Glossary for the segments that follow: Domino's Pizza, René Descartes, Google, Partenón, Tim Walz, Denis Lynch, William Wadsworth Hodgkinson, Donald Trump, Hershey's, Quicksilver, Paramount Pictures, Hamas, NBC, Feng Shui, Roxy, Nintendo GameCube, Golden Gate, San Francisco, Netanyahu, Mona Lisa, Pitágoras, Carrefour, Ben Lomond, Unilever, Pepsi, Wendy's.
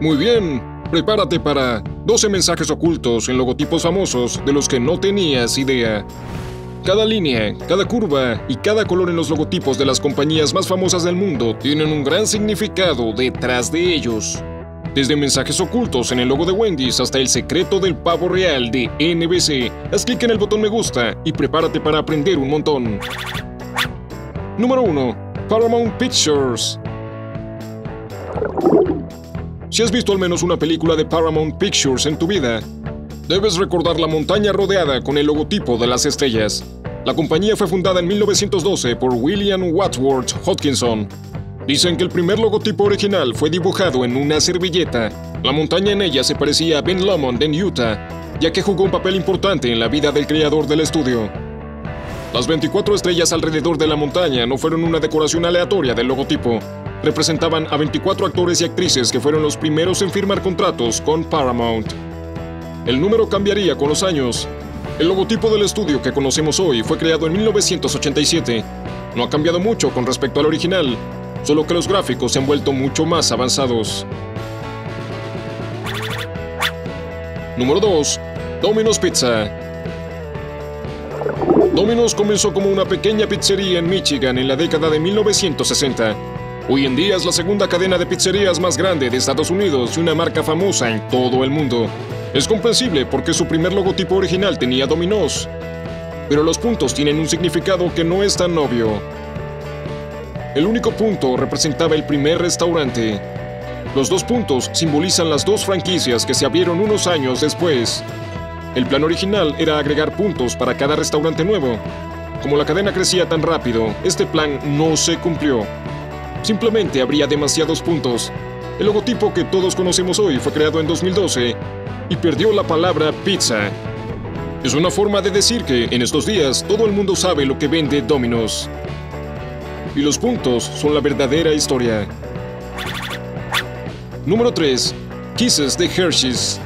Muy bien, prepárate para 12 mensajes ocultos en logotipos famosos de los que no tenías idea. Cada línea, cada curva y cada color en los logotipos de las compañías más famosas del mundo tienen un gran significado detrás de ellos. Desde mensajes ocultos en el logo de Wendy's hasta el secreto del pavo real de NBC. Haz clic en el botón me gusta y prepárate para aprender un montón. Número 1. Paramount Pictures. Si has visto al menos una película de Paramount Pictures en tu vida, debes recordar la montaña rodeada con el logotipo de las estrellas. La compañía fue fundada en 1912 por William Wadsworth Hodgkinson. Dicen que el primer logotipo original fue dibujado en una servilleta. La montaña en ella se parecía a Ben Lomond en Utah, ya que jugó un papel importante en la vida del creador del estudio. Las 24 estrellas alrededor de la montaña no fueron una decoración aleatoria del logotipo. Representaban a 24 actores y actrices que fueron los primeros en firmar contratos con Paramount. El número cambiaría con los años. El logotipo del estudio que conocemos hoy fue creado en 1987. No ha cambiado mucho con respecto al original, solo que los gráficos se han vuelto mucho más avanzados. Número 2. Domino's Pizza. Domino's comenzó como una pequeña pizzería en Michigan en la década de 1960. Hoy en día es la segunda cadena de pizzerías más grande de Estados Unidos y una marca famosa en todo el mundo. Es comprensible porque su primer logotipo original tenía dominós, pero los puntos tienen un significado que no es tan obvio. El único punto representaba el primer restaurante. Los dos puntos simbolizan las dos franquicias que se abrieron unos años después. El plan original era agregar puntos para cada restaurante nuevo. Como la cadena crecía tan rápido, este plan no se cumplió. Simplemente habría demasiados puntos. El logotipo que todos conocemos hoy fue creado en 2012 y perdió la palabra pizza. Es una forma de decir que, en estos días, todo el mundo sabe lo que vende Domino's. Y los puntos son la verdadera historia. Número 3. Kisses de Hershey's.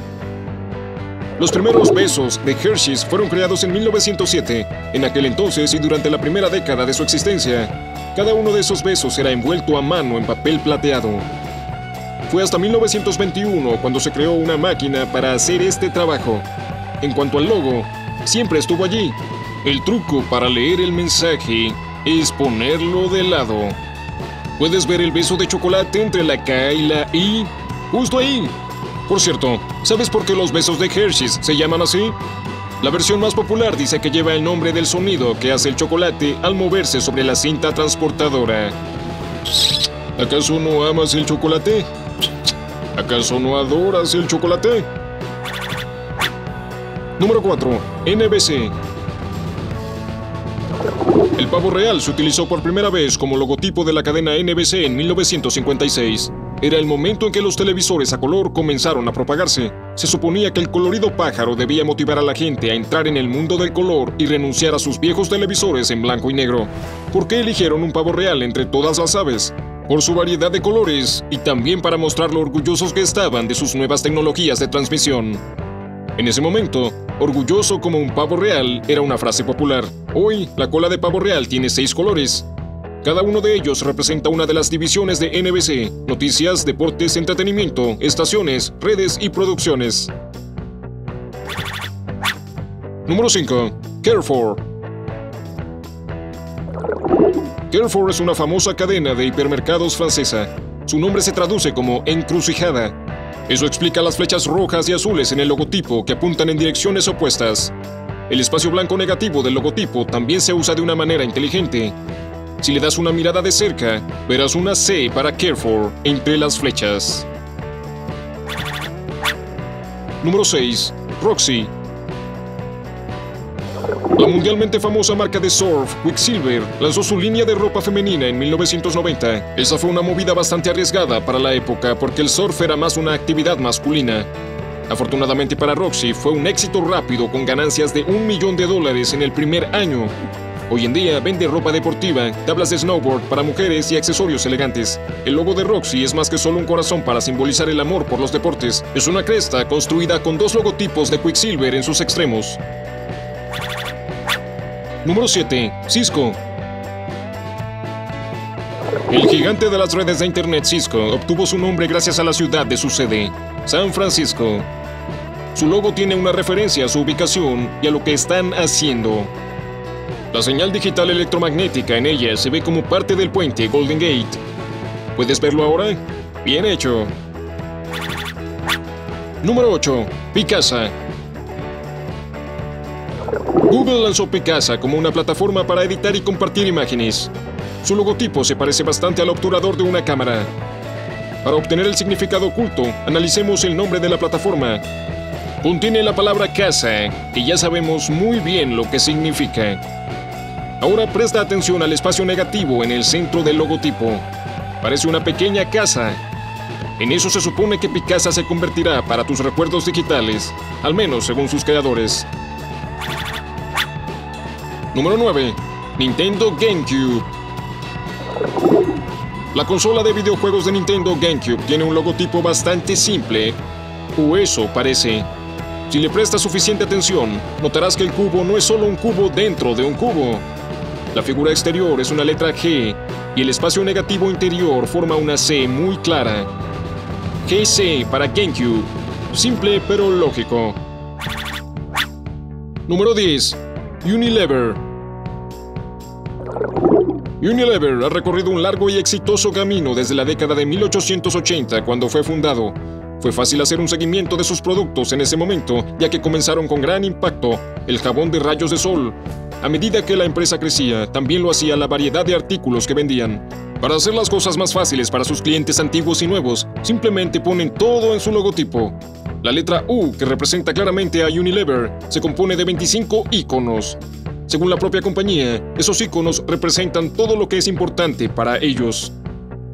Los primeros besos de Hershey's fueron creados en 1907. En aquel entonces y durante la primera década de su existencia, cada uno de esos besos era envuelto a mano en papel plateado. Fue hasta 1921 cuando se creó una máquina para hacer este trabajo. En cuanto al logo, siempre estuvo allí. El truco para leer el mensaje es ponerlo de lado. Puedes ver el beso de chocolate entre la K y la I, justo ahí. Por cierto, ¿sabes por qué los besos de Hershey's se llaman así? La versión más popular dice que lleva el nombre del sonido que hace el chocolate al moverse sobre la cinta transportadora. ¿Acaso no amas el chocolate? ¿Acaso no adoras el chocolate? Número 4. NBC. El pavo real se utilizó por primera vez como logotipo de la cadena NBC en 1956. Era el momento en que los televisores a color comenzaron a propagarse. Se suponía que el colorido pájaro debía motivar a la gente a entrar en el mundo del color y renunciar a sus viejos televisores en blanco y negro. ¿Por qué eligieron un pavo real entre todas las aves? Por su variedad de colores y también para mostrar lo orgullosos que estaban de sus nuevas tecnologías de transmisión. En ese momento, orgulloso como un pavo real era una frase popular. Hoy, la cola de pavo real tiene 6 colores. Cada uno de ellos representa una de las divisiones de NBC: noticias, deportes, entretenimiento, estaciones, redes y producciones. Número 5. Carrefour. Carrefour es una famosa cadena de hipermercados francesa. Su nombre se traduce como encrucijada. Eso explica las flechas rojas y azules en el logotipo que apuntan en direcciones opuestas. El espacio blanco negativo del logotipo también se usa de una manera inteligente. Si le das una mirada de cerca, verás una C para Carrefour entre las flechas. Número 6. Roxy. La mundialmente famosa marca de surf, Quicksilver, lanzó su línea de ropa femenina en 1990. Esa fue una movida bastante arriesgada para la época porque el surf era más una actividad masculina. Afortunadamente para Roxy, fue un éxito rápido con ganancias de $1 millón en el primer año. Hoy en día vende ropa deportiva, tablas de snowboard para mujeres y accesorios elegantes. El logo de Roxy es más que solo un corazón para simbolizar el amor por los deportes. Es una cresta construida con 2 logotipos de Quicksilver en sus extremos. Número 7. Cisco. El gigante de las redes de internet Cisco obtuvo su nombre gracias a la ciudad de su sede, San Francisco. Su logo tiene una referencia a su ubicación y a lo que están haciendo. La señal digital electromagnética en ella se ve como parte del puente Golden Gate. ¿Puedes verlo ahora? Bien hecho. Número 8. Picasa. Google lanzó Picasa como una plataforma para editar y compartir imágenes. Su logotipo se parece bastante al obturador de una cámara. Para obtener el significado oculto, analicemos el nombre de la plataforma. Contiene la palabra casa, que ya sabemos muy bien lo que significa. Ahora presta atención al espacio negativo en el centro del logotipo. Parece una pequeña casa. En eso se supone que Picasa se convertirá para tus recuerdos digitales, al menos según sus creadores. Número 9. Nintendo GameCube. La consola de videojuegos de Nintendo GameCube tiene un logotipo bastante simple, o eso parece. Si le prestas suficiente atención, notarás que el cubo no es solo un cubo dentro de un cubo. La figura exterior es una letra G, y el espacio negativo interior forma una C muy clara. GC para GameCube. Simple pero lógico. Número 10. Unilever. Unilever ha recorrido un largo y exitoso camino desde la década de 1880, cuando fue fundado. Fue fácil hacer un seguimiento de sus productos en ese momento, ya que comenzaron con gran impacto el jabón de rayos de sol. A medida que la empresa crecía, también lo hacía la variedad de artículos que vendían. Para hacer las cosas más fáciles para sus clientes antiguos y nuevos, simplemente ponen todo en su logotipo. La letra U, que representa claramente a Unilever, se compone de 25 íconos. Según la propia compañía, esos iconos representan todo lo que es importante para ellos.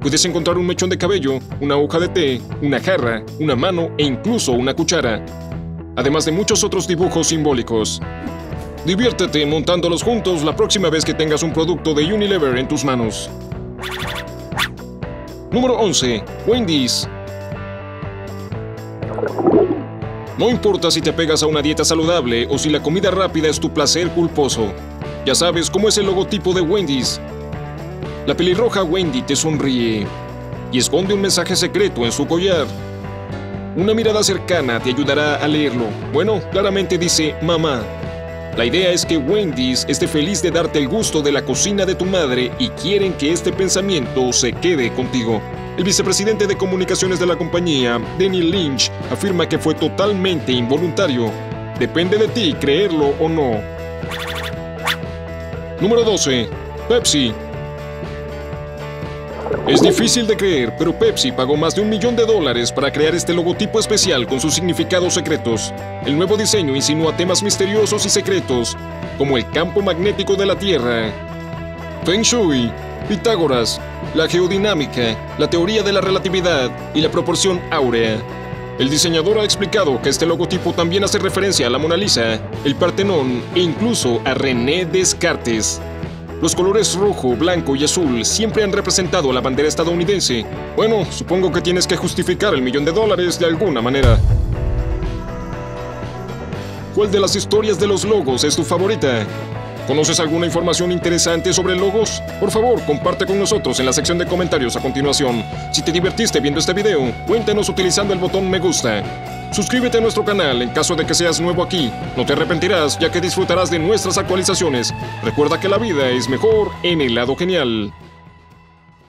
Puedes encontrar un mechón de cabello, una hoja de té, una jarra, una mano e incluso una cuchara, además de muchos otros dibujos simbólicos. Diviértete montándolos juntos la próxima vez que tengas un producto de Unilever en tus manos. Número 11. Wendy's. No importa si te apegas a una dieta saludable o si la comida rápida es tu placer culposo. Ya sabes cómo es el logotipo de Wendy's. La pelirroja Wendy te sonríe y esconde un mensaje secreto en su collar. Una mirada cercana te ayudará a leerlo. Bueno, claramente dice mamá. La idea es que Wendy's esté feliz de darte el gusto de la cocina de tu madre y quieren que este pensamiento se quede contigo. El vicepresidente de comunicaciones de la compañía, Denis Lynch, afirma que fue totalmente involuntario. Depende de ti creerlo o no. Número 12. Pepsi. Es difícil de creer, pero Pepsi pagó más de $1 millón para crear este logotipo especial con sus significados secretos. El nuevo diseño insinúa temas misteriosos y secretos, como el campo magnético de la Tierra, Feng Shui, Pitágoras, la geodinámica, la teoría de la relatividad y la proporción áurea. El diseñador ha explicado que este logotipo también hace referencia a la Mona Lisa, el Partenón e incluso a René Descartes. Los colores rojo, blanco y azul siempre han representado la bandera estadounidense. Bueno, supongo que tienes que justificar el $1 millón de alguna manera. ¿Cuál de las historias de los logos es tu favorita? ¿Conoces alguna información interesante sobre logos? Por favor, comparte con nosotros en la sección de comentarios a continuación. Si te divertiste viendo este video, cuéntanos utilizando el botón me gusta. Suscríbete a nuestro canal en caso de que seas nuevo aquí. No te arrepentirás ya que disfrutarás de nuestras actualizaciones. Recuerda que la vida es mejor en el lado genial.